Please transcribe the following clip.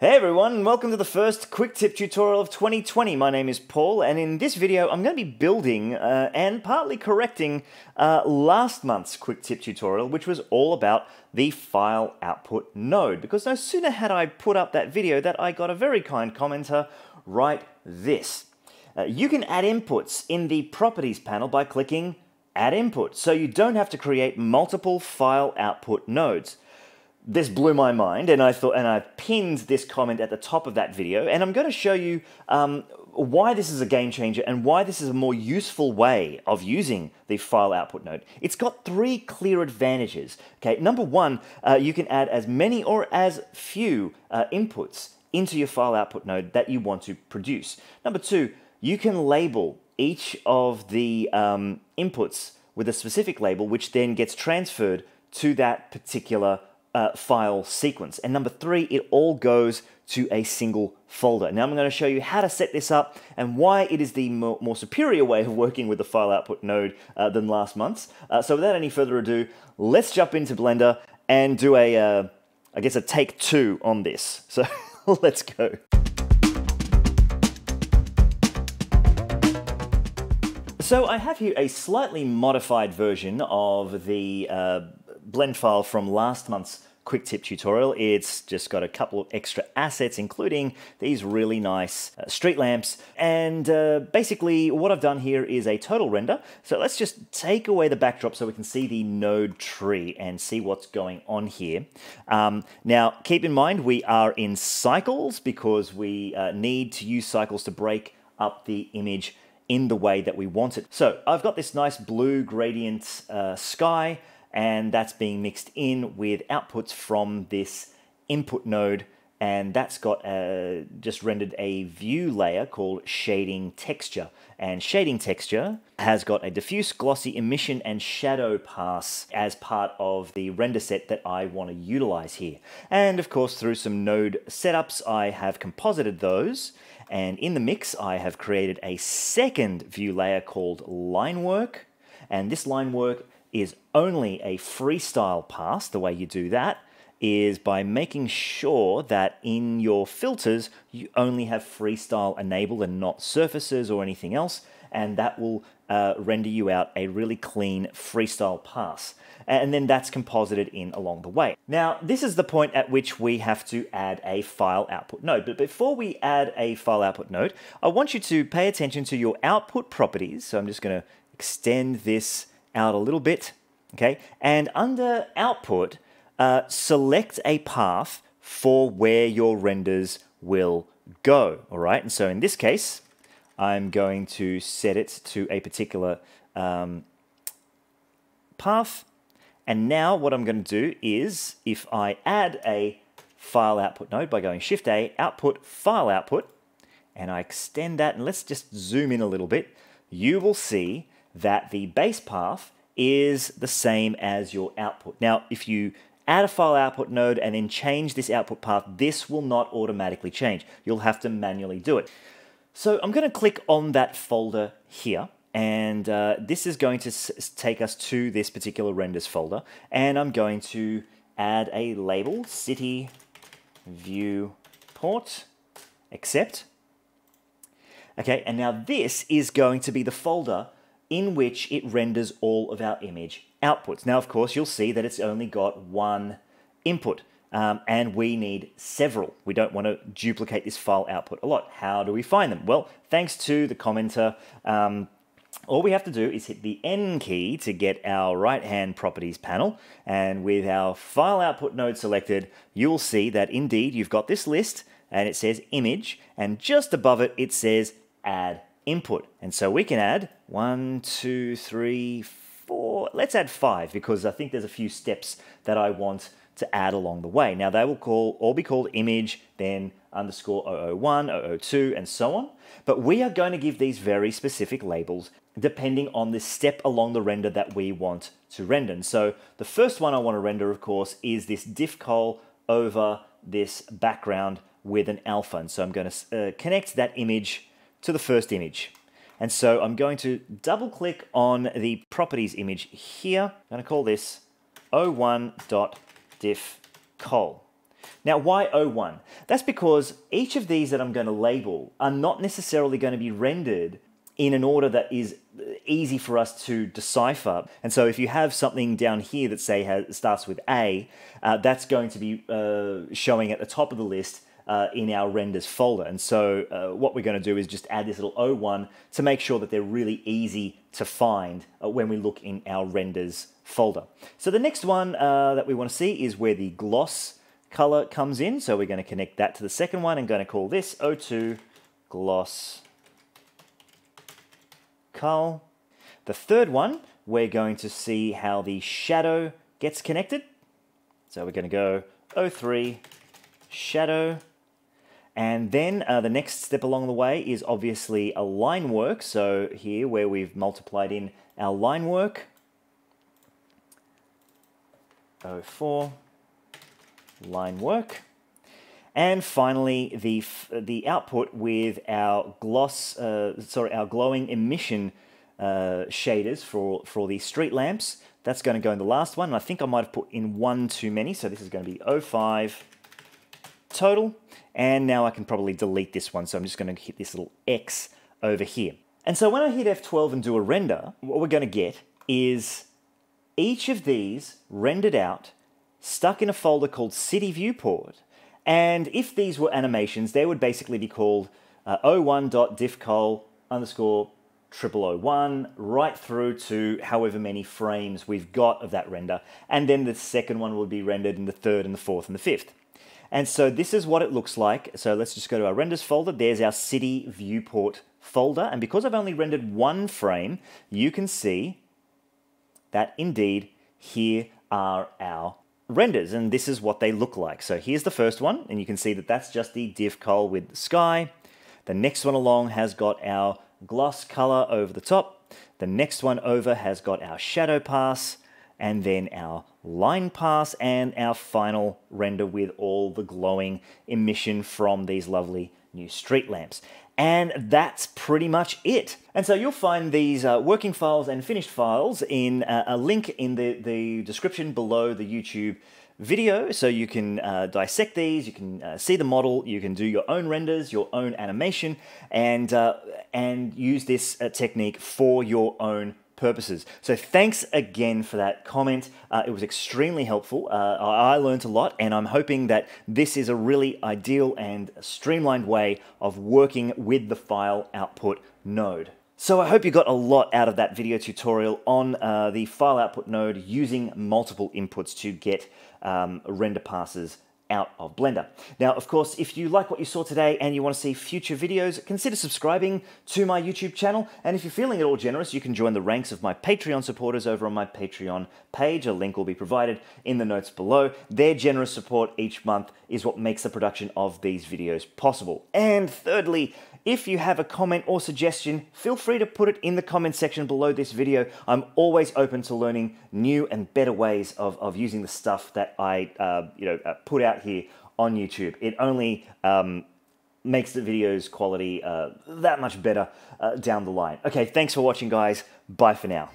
Hey everyone, and welcome to the first quick tip tutorial of 2020. My name is Paul, and in this video I'm going to be building and partly correcting last month's quick tip tutorial, which was all about the file output node. Because no sooner had I put up that video that I got a very kind commenter write this. You can add inputs in the properties panel by clicking add input, so you don't have to create multiple file output nodes. This blew my mind, and I pinned this comment at the top of that video, and I'm going to show you why this is a game changer and why this is a more useful way of using the file output node. It's got three clear advantages. Okay, number one, you can add as many or as few inputs into your file output node that you want to produce. Number two, you can label each of the inputs with a specific label, which then gets transferred to that particular file sequence. And number three, it all goes to a single folder. Now I'm going to show you how to set this up and why it is the more superior way of working with the file output node than last month's. So without any further ado, let's jump into Blender and do a, I guess, a take two on this. So let's go. So I have here a slightly modified version of the blend file from last month's quick tip tutorial. It's just got a couple of extra assets, including these really nice street lamps. And basically what I've done here is a total render. So let's just take away the backdrop so we can see the node tree and see what's going on here. Now, keep in mind, we are in cycles because we need to use cycles to break up the image in the way that we want it. So I've got this nice blue gradient sky, and that's being mixed in with outputs from this input node, and that's got just rendered a view layer called shading texture. And shading texture has got a diffuse, glossy, emission, and shadow pass as part of the render set that I want to utilize here. And of course, through some node setups, I have composited those. And in the mix, I have created a second view layer called linework. And this linework is only a freestyle pass. The way you do that is by making sure that in your filters, you only have freestyle enabled and not surfaces or anything else. And that will render you out a really clean freestyle pass. And then that's composited in along the way. Now, this is the point at which we have to add a file output node. But before we add a file output node, I want you to pay attention to your output properties. So I'm just going to extend this out a little bit, okay? And under output, select a path for where your renders will go, all right? And so in this case, I'm going to set it to a particular path. And now what I'm going to do is, if I add a file output node by going Shift A, output, file output, and I extend that, and let's just zoom in a little bit, you will see that the base path is the same as your output. Now, if you add a file output node and then change this output path, this will not automatically change. You'll have to manually do it. So I'm going to click on that folder here, and this is going to take us to this particular renders folder, and I'm going to add a label, city viewport, accept. Okay, and now this is going to be the folder in which it renders all of our image outputs. Now, of course, you'll see that it's only got one input, and we need several. We don't want to duplicate this file output a lot. How do we find them? Well, thanks to the commenter, all we have to do is hit the N key to get our right-hand properties panel, and with our file output node selected, you'll see that indeed you've got this list, and it says image, and just above it, it says add input. And so we can add 1, 2, 3, 4, let's add 5, because I think there's a few steps that I want to add along the way. Now they will all be called image, then underscore 001, 002, and so on. But we are going to give these very specific labels depending on the step along the render that we want to render. And so the first one I want to render, of course, is this diff col over this background with an alpha. And so I'm going to connect that image to the first image. And so I'm going to double click on the properties image here. I'm going to call this 01.diffcol. Now, why 01? That's because each of these that I'm going to label are not necessarily going to be rendered in an order that is easy for us to decipher. And so if you have something down here that say starts with A, that's going to be showing at the top of the list in our renders folder. And so what we're going to do is just add this little 01 to make sure that they're really easy to find when we look in our renders folder. So the next one that we want to see is where the gloss color comes in. So we're going to connect that to the second one and going to call this 02 gloss col. The third one, we're going to see how the shadow gets connected. So we're going to go 03 shadow. And then the next step along the way is obviously a line work. So here where we've multiplied in our line work, 04 line work. And finally, the output with our glowing emission shaders for the street lamps. That's going to go in the last one. And I think I might have put in one too many, so this is going to be 05 total. And now I can probably delete this one, so I'm just going to hit this little X over here. And so when I hit F12 and do a render, what we're going to get is each of these rendered out, stuck in a folder called City Viewport. And if these were animations, they would basically be called 01.diffcol_0001 right through to however many frames we've got of that render. And then the second one would be rendered, and the third and the fourth and the fifth. And so this is what it looks like. So let's just go to our renders folder. There's our City Viewport folder. And because I've only rendered one frame, you can see that indeed here are our renders, and this is what they look like. So here's the first one, and you can see that that's just the diff col with the sky. The next one along has got our gloss color over the top. The next one over has got our shadow pass, and then our line pass, and our final render with all the glowing emission from these lovely new street lamps. And that's pretty much it. And so you'll find these working files and finished files in a link in the description below the YouTube video. So you can dissect these, you can see the model, you can do your own renders, your own animation, and use this technique for your own purposes. So thanks again for that comment. It was extremely helpful. I learned a lot, and I'm hoping that this is a really ideal and streamlined way of working with the file output node. So I hope you got a lot out of that video tutorial on the file output node using multiple inputs to get render passes out of Blender. Now, of course, if you like what you saw today and you want to see future videos, consider subscribing to my YouTube channel. And if you're feeling at all generous, you can join the ranks of my Patreon supporters over on my Patreon page. A link will be provided in the notes below. Their generous support each month is what makes the production of these videos possible. And thirdly, if you have a comment or suggestion, feel free to put it in the comment section below this video. I'm always open to learning new and better ways of using the stuff that I put out here on YouTube. It only makes the video's quality that much better down the line. Okay, thanks for watching, guys. Bye for now.